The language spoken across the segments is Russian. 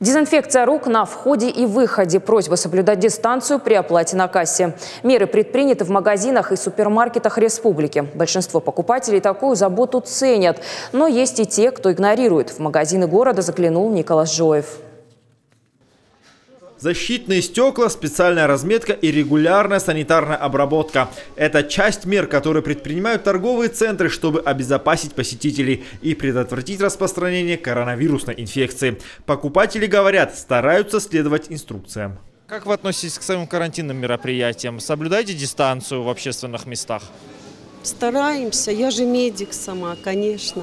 Дезинфекция рук на входе и выходе. Просьба соблюдать дистанцию при оплате на кассе. Меры предприняты в магазинах и супермаркетах республики. Большинство покупателей такую заботу ценят. Но есть и те, кто игнорирует. В магазины города заглянул Николас Джиоев. Защитные стекла, специальная разметка и регулярная санитарная обработка – это часть мер, которые предпринимают торговые центры, чтобы обезопасить посетителей и предотвратить распространение коронавирусной инфекции. Покупатели говорят, стараются следовать инструкциям. Как вы относитесь к самым карантинным мероприятиям? Соблюдаете дистанцию в общественных местах? Стараемся. Я же медик сама, конечно.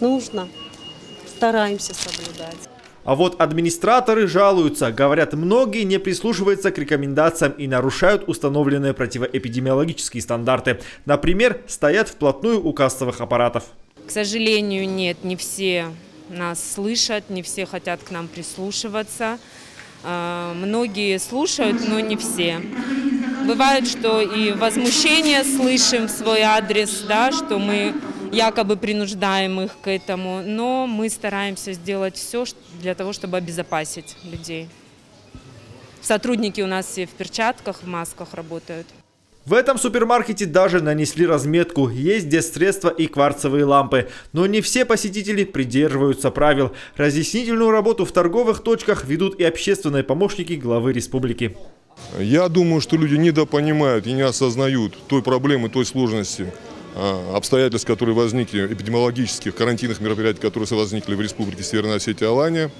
Нужно. Стараемся соблюдать. А вот администраторы жалуются. Говорят, многие не прислушиваются к рекомендациям и нарушают установленные противоэпидемиологические стандарты. Например, стоят вплотную у кассовых аппаратов. К сожалению, нет, не все нас слышат, не все хотят к нам прислушиваться. Многие слушают, но не все. Бывает, что и возмущение слышим в свой адрес, да, что мы якобы принуждаем их к этому, но мы стараемся сделать все для того, чтобы обезопасить людей. Сотрудники у нас все в перчатках, в масках работают. В этом супермаркете даже нанесли разметку. Есть дезсредства и кварцевые лампы. Но не все посетители придерживаются правил. Разъяснительную работу в торговых точках ведут и общественные помощники главы республики. Я думаю, что люди недопонимают и не осознают той проблемы, той сложности обстоятельств, которые возникли, эпидемиологических, карантинных мероприятий, которые возникли в Республике Северная Осетия Алания.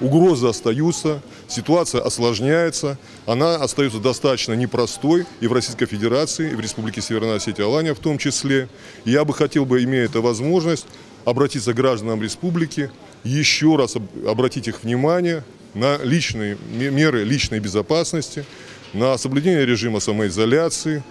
Угрозы остаются, ситуация осложняется, она остается достаточно непростой и в Российской Федерации, и в Республике Северная Осетия Алания в том числе. И я бы хотел, имея эту возможность, обратиться к гражданам республики, еще раз обратить их внимание на личные меры личной безопасности, на соблюдение режима самоизоляции,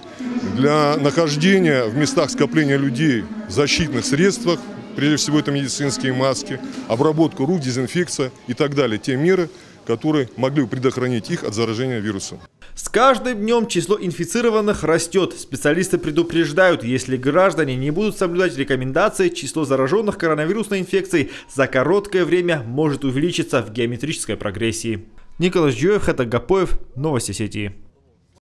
для нахождения в местах скопления людей в защитных средствах, прежде всего это медицинские маски, обработку рук, дезинфекция и так далее. Те меры, которые могли бы предохранить их от заражения вирусом. С каждым днем число инфицированных растет. Специалисты предупреждают, если граждане не будут соблюдать рекомендации, число зараженных коронавирусной инфекцией за короткое время может увеличиться в геометрической прогрессии. Николас Джиоев, Хатагопоев, Новости Сети.